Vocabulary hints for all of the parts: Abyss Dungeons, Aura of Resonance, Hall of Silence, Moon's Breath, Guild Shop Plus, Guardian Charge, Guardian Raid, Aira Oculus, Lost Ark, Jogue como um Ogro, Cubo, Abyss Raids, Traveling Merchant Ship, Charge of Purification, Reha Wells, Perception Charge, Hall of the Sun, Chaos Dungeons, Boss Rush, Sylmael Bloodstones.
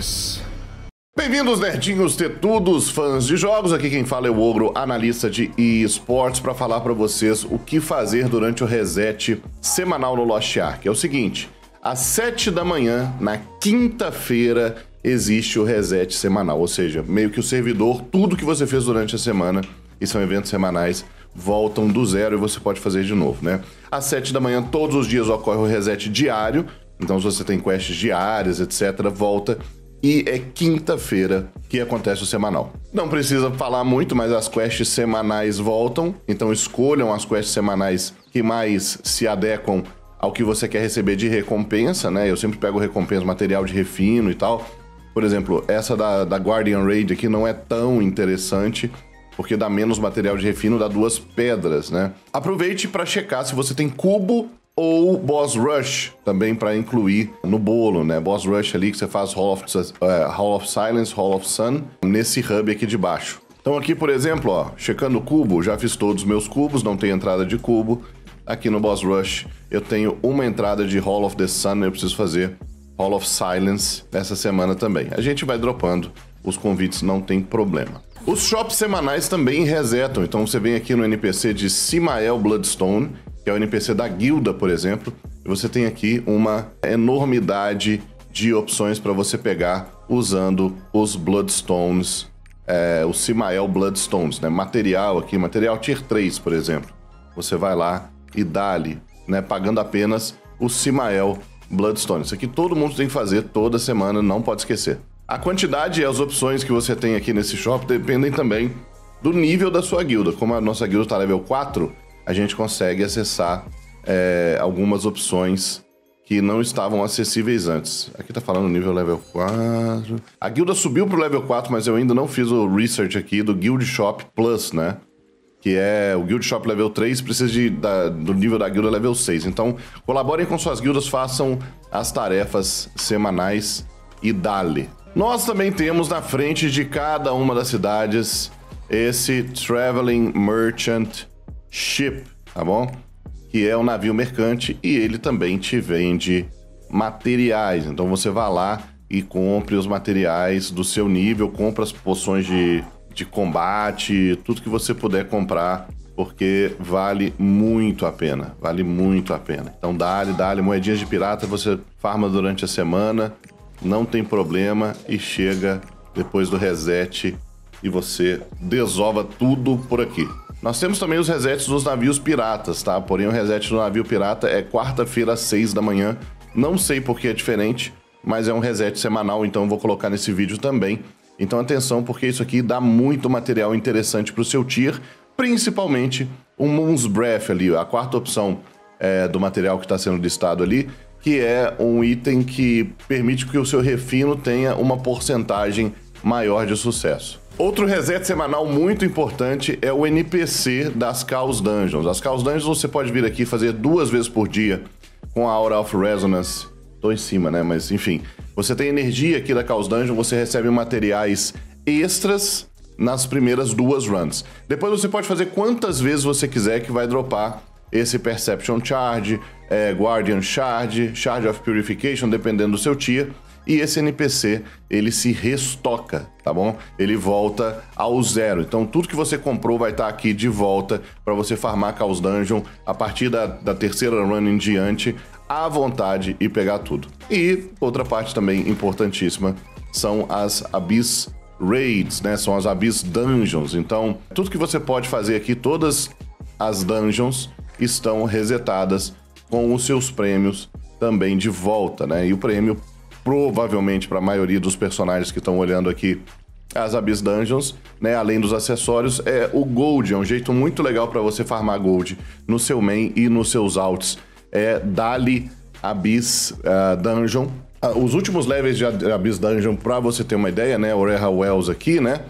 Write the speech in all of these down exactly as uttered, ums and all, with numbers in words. Dungeons. Bem-vindos, nerdinhos, tetudos, fãs de jogos. Aqui quem fala é o Ogro, analista de eSports, para falar para vocês o que fazer durante o reset semanal no Lost Ark. É o seguinte, às sete da manhã, na quinta-feira, existe o reset semanal, ou seja, meio que o servidor, tudo que você fez durante a semana, e são eventos semanais, voltam do zero e você pode fazer de novo, né? Às sete da manhã, todos os dias, ocorre o reset diário, então se você tem quests diárias, etcétera, volta. E é quinta-feira que acontece o semanal. Não precisa falar muito, mas as quests semanais voltam. Então escolham as quests semanais que mais se adequam ao que você quer receber de recompensa, né? Eu sempre pego recompensa, material de refino e tal. Por exemplo, essa da, da Guardian Raid aqui não é tão interessante, porque dá menos material de refino, dá duas pedras, né? Aproveite para checar se você tem Cubo ou Boss Rush, também para incluir no bolo, né? Boss Rush ali que você faz Hall of, uh, Hall of Silence, Hall of Sun, nesse hub aqui de baixo. Então aqui, por exemplo, ó, checando o cubo, já fiz todos os meus cubos, não tem entrada de cubo. Aqui no Boss Rush eu tenho uma entrada de Hall of the Sun, eu preciso fazer Hall of Silence essa semana também. A gente vai dropando os convites, não tem problema. Os shops semanais também resetam, então você vem aqui no N P C de Sylmael Bloodstone, que é o N P C da guilda, por exemplo, e você tem aqui uma enormidade de opções para você pegar usando os Bloodstones, é, o Sylmael Bloodstones, né? Material aqui, material Tier três, por exemplo. Você vai lá e dá ali, né? Pagando apenas o Sylmael Bloodstone. Isso aqui todo mundo tem que fazer toda semana, não pode esquecer. A quantidade e as opções que você tem aqui nesse shop dependem também do nível da sua guilda. Como a nossa guilda está level quatro, a gente consegue acessar é, algumas opções que não estavam acessíveis antes. Aqui tá falando nível level quatro. A guilda subiu pro level quatro, mas eu ainda não fiz o research aqui do Guild Shop Plus, né? Que é o Guild Shop level três, precisa de, da, do nível da guilda level seis. Então, colaborem com suas guildas, façam as tarefas semanais e dale. Nós também temos na frente de cada uma das cidades esse Traveling Merchant Ship, tá bom? Que é um navio mercante e ele também te vende materiais. Então você vai lá e compre os materiais do seu nível, compra as poções de, de combate, tudo que você puder comprar, porque vale muito a pena, vale muito a pena. Então dá-lhe, dá-lhe, moedinhas de pirata, você farma durante a semana, não tem problema e chega depois do reset e você desova tudo por aqui. Nós temos também os resets dos navios piratas, tá? Porém, o reset do navio pirata é quarta-feira às seis da manhã. Não sei porque é diferente, mas é um reset semanal, então eu vou colocar nesse vídeo também. Então atenção, porque isso aqui dá muito material interessante para o seu tier, principalmente o Moon's Breath ali, a quarta opção é, do material que está sendo listado ali, que é um item que permite que o seu refino tenha uma porcentagem maior de sucesso. Outro reset semanal muito importante é o N P C das Chaos Dungeons. As Chaos Dungeons você pode vir aqui fazer duas vezes por dia com a Aura of Resonance. Tô em cima, né? Mas enfim. Você tem energia aqui da Chaos Dungeon, você recebe materiais extras nas primeiras duas runs. Depois você pode fazer quantas vezes você quiser que vai dropar esse Perception Charge, é, Guardian Charge, Charge of Purification, dependendo do seu tier. E esse N P C, ele se restoca, tá bom? Ele volta ao zero. Então, tudo que você comprou vai estar aqui de volta para você farmar Chaos Dungeon a partir da, da terceira run em diante, à vontade e pegar tudo. E outra parte também importantíssima são as Abyss Raids, né? São as Abyss Dungeons. Então, tudo que você pode fazer aqui, todas as dungeons estão resetadas com os seus prêmios também de volta, né? E o prêmio... provavelmente para a maioria dos personagens que estão olhando aqui as Abyss Dungeons, né, além dos acessórios, é o Gold. É um jeito muito legal para você farmar Gold no seu main e nos seus alts. É dali Abyss uh, Dungeon. Uh, os últimos levels de Abyss Dungeon, para você ter uma ideia, né, o Reha Wells aqui, né,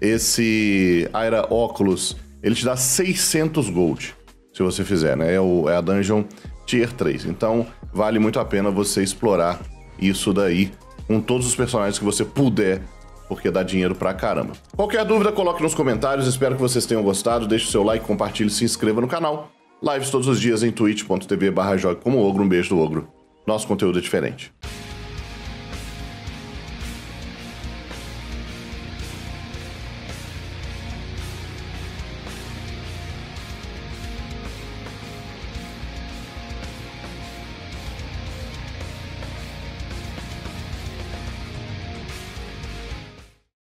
esse Aira Oculus, ele te dá seiscentos Gold, se você fizer, né, é, o, é a Dungeon Tier três. Então, vale muito a pena você explorar isso daí com todos os personagens que você puder, porque dá dinheiro pra caramba. Qualquer dúvida, coloque nos comentários. Espero que vocês tenham gostado. Deixe o seu like, compartilhe, se inscreva no canal. Lives todos os dias em twitch ponto tv barra jogue como ogro. Um beijo do ogro. Nosso conteúdo é diferente.